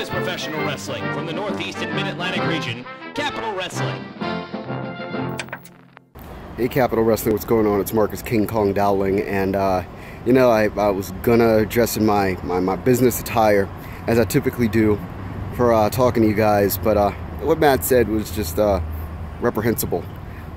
finest professional wrestling from the Northeast and Mid-Atlantic region, Capitol Wrestling. Hey, Capitol Wrestling, what's going on? It's Marcus King Kong Dowling, and you know, I was gonna dress in my business attire, as I typically do, for talking to you guys, but what Matt said was just reprehensible.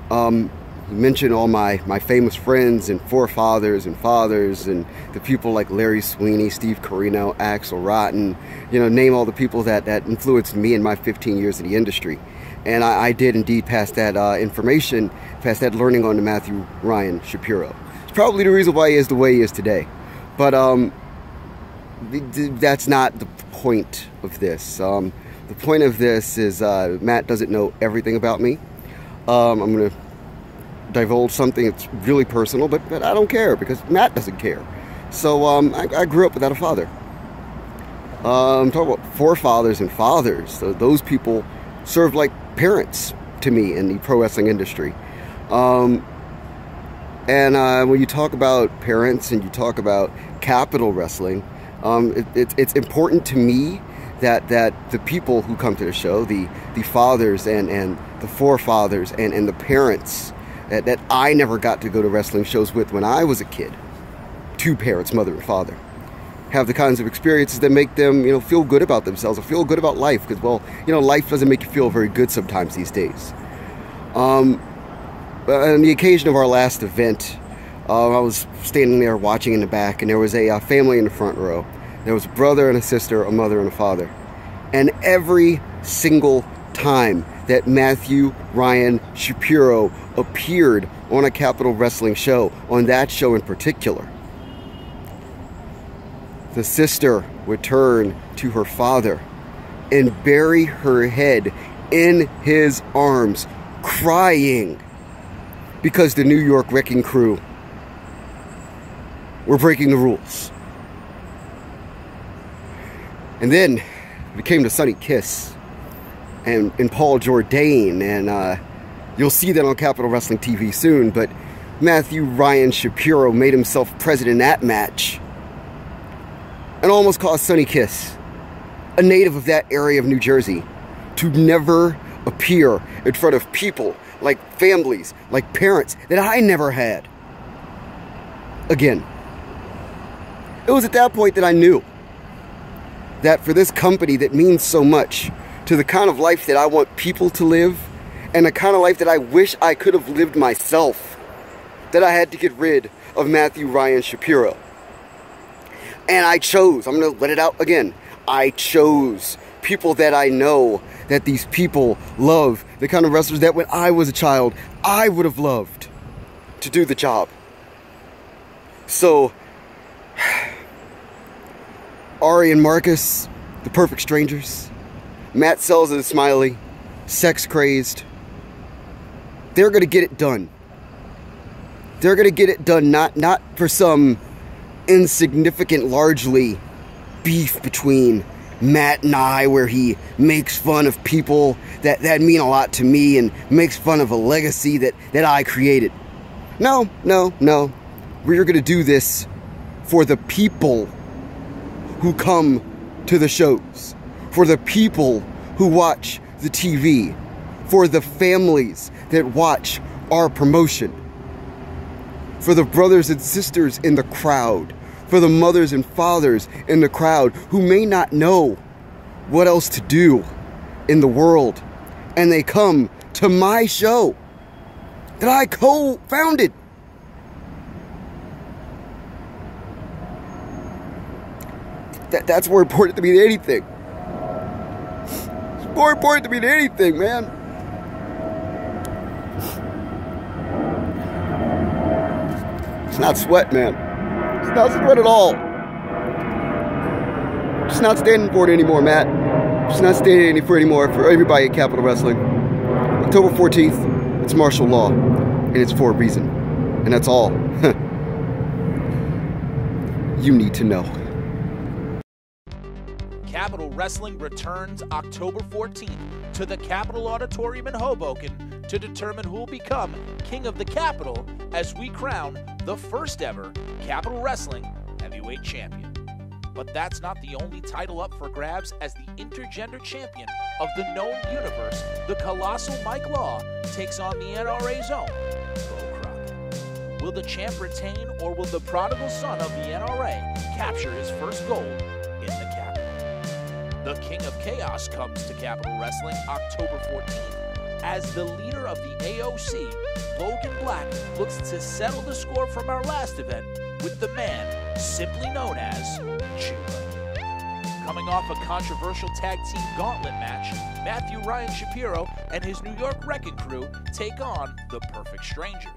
He mentioned all my famous friends and forefathers and fathers and the people like Larry Sweeney, Steve Carino, Axel Rotten, you know, name all the people that influenced me in my 15 years in the industry. And I did indeed pass that information, pass that learning on to Matthew Ryan Shapiro. It's probably the reason why he is the way he is today. But that's not the point of this. The point of this is Matt doesn't know everything about me. I'm going to divulge something that's really personal, but I don't care because Matt doesn't care. So I grew up without a father. I'm talking about forefathers and fathers. So those people served like parents to me in the pro wrestling industry. And when you talk about parents and you talk about Capitol Wrestling, it's important to me that the people who come to the show, the fathers and the forefathers and the parents that I never got to go to wrestling shows with when I was a kid, two parents, mother and father, have the kinds of experiences that make them, you know, feel good about themselves or feel good about life, because, well, you know, life doesn't make you feel very good sometimes these days. On the occasion of our last event, I was standing there watching in the back, and there was a family in the front row. There was a brother and a sister, a mother and a father. And every single time that Matthew Ryan Shapiro appeared on a Capitol Wrestling show, on that show in particular, the sister would turn to her father and bury her head in his arms, crying, because the New York Wrecking Crew were breaking the rules. And then it became the Sonny Kiss and Paul Jourdain, and you'll see that on Capitol Wrestling TV soon, but Matthew Ryan Shapiro made himself present in that match and almost caused Sonny Kiss, a native of that area of New Jersey, to never appear in front of people, like families, like parents, that I never had again. It was at that point that I knew that for this company that means so much to the kind of life that I want people to live and the kind of life that I wish I could have lived myself, that I had to get rid of Matthew Ryan Shapiro. And I chose, I'm going to let it out again, I chose people that I know that these people love, the kind of wrestlers that when I was a child, I would have loved to do the job. So Ari and Marcus, the perfect strangers, Matt Sells and Smiley, sex crazed, they're gonna get it done. They're gonna get it done, not for some insignificant, largely beef between Matt and I, where he makes fun of people that mean a lot to me and makes fun of a legacy that I created. No. We're gonna do this for the people who come to the shows, for the people who watch the TV, for the families that watch our promotion, for the brothers and sisters in the crowd, for the mothers and fathers in the crowd who may not know what else to do in the world, and they come to my show that I co-founded. That's more important to me than anything. It's more important to me than anything, man. It's not sweat, man. It's not sweat at all. I'm just not standing for it anymore, Matt. I'm just not standing for it anymore for everybody at Capitol Wrestling. October 14th, it's martial law, and it's for a reason. And that's all you need to know. Capitol Wrestling returns October 14th to the Capitol Auditorium in Hoboken to determine who will become King of the Capitol as we crown the first ever Capitol Wrestling Heavyweight Champion. But that's not the only title up for grabs, as the intergender champion of the known universe, the colossal Mike Law, takes on the NRA's own Bo Crockett. Will the champ retain, or will the prodigal son of the NRA capture his first gold in the Capitol? The King of Chaos comes to Capitol Wrestling October 14th as the leader of the AOC, Logan Black, looks to settle the score from our last event with the man simply known as Chief. Coming off a controversial tag team gauntlet match, Matthew Ryan Shapiro and his New York Wrecking Crew take on the Perfect Strangers.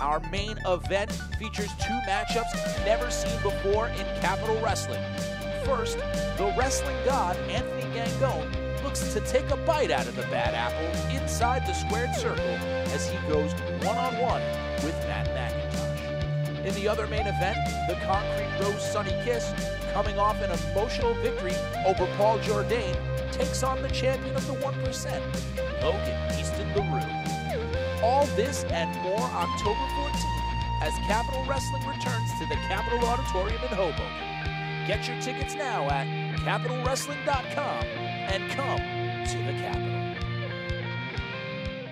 Our main event features two matchups never seen before in Capitol Wrestling. First, the wrestling god Anthony Gangone looks to take a bite out of the bad apple inside the squared circle as he goes one-on-one with Matt McIntosh. In the other main event, the Concrete Rose Sonny Kiss, coming off an emotional victory over Paul Jourdain, takes on the champion of the 1%, Logan Easton the Roo. All this and more October 14th as Capitol Wrestling returns to the Capitol Auditorium in Hoboken. Get your tickets now at CapitolWrestling.com and come to the Capitol.